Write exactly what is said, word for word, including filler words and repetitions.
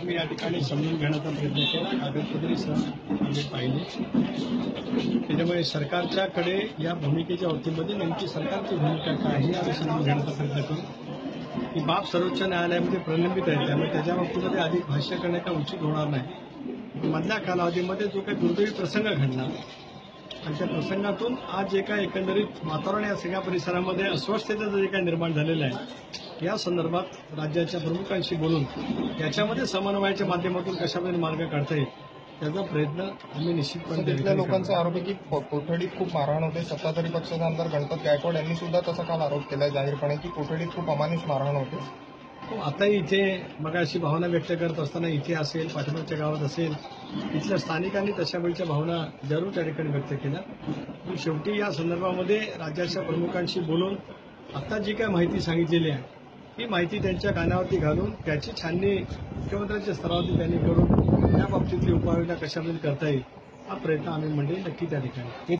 आम्ही या ठिकाणी समजून घेण्याचा प्रयत्न केला, आम्ही सण आम्ही पाहिले. त्याच्यामुळे सरकारच्याकडे या भूमिकेच्या वतीमध्ये नेमकी सरकारची भूमिका काय आहे आम्ही समजून घेण्याचा प्रयत्न करू. ही बाब सर्वोच्च न्यायालयामध्ये प्रलंबित आहे, त्यामुळे त्याच्या बाबतीमध्ये अधिक भाष्य करणे काय उचित होणार नाही. मधल्या कालावधीमध्ये जो काही दुर्दैवी प्रसंग घडला आणि त्या प्रसंगातून आज जे काय एकंदरीत वातावरण या सगळ्या परिसरामध्ये अस्वस्थतेचं जे काय निर्माण झालेलं आहे, या संदर्भात राज्याच्या प्रमुखांशी बोलून याच्यामध्ये समन्वयाच्या माध्यमातून कशामध्ये मार्ग काढता येईल त्याचा प्रयत्न आम्ही निश्चितपणे. तिथल्या लोकांचा आरोप आहे की कोठडीत खूप मारहाण होते. सत्ताधारी पक्षाचे आमदार गणपत गायकवाड यांनी सुद्धा तसा काल आरोप केला जाहीरपणे की कोठडीत खूप अमानुष मारहाण होते. आता इथे मग अशी भावना व्यक्त करत असताना इथे असेल, पाठिंबाच्या गावात असेल, इथल्या स्थानिकांनी तशा वेळच्या भावना जरूर त्या ठिकाणी व्यक्त केल्या. शेवटी या संदर्भामध्ये राज्याच्या प्रमुखांशी बोलून आता जी काय माहिती सांगितलेली आहे ही माहिती त्यांच्या कानावरती घालून त्याची छाननी मुख्यमंत्र्यांच्या स्तरावरती त्यांनी करून या बाबतीतली उपाययोजना कशामध्ये करता येईल हा प्रयत्न आम्ही म्हणजे नक्की त्या ठिकाणी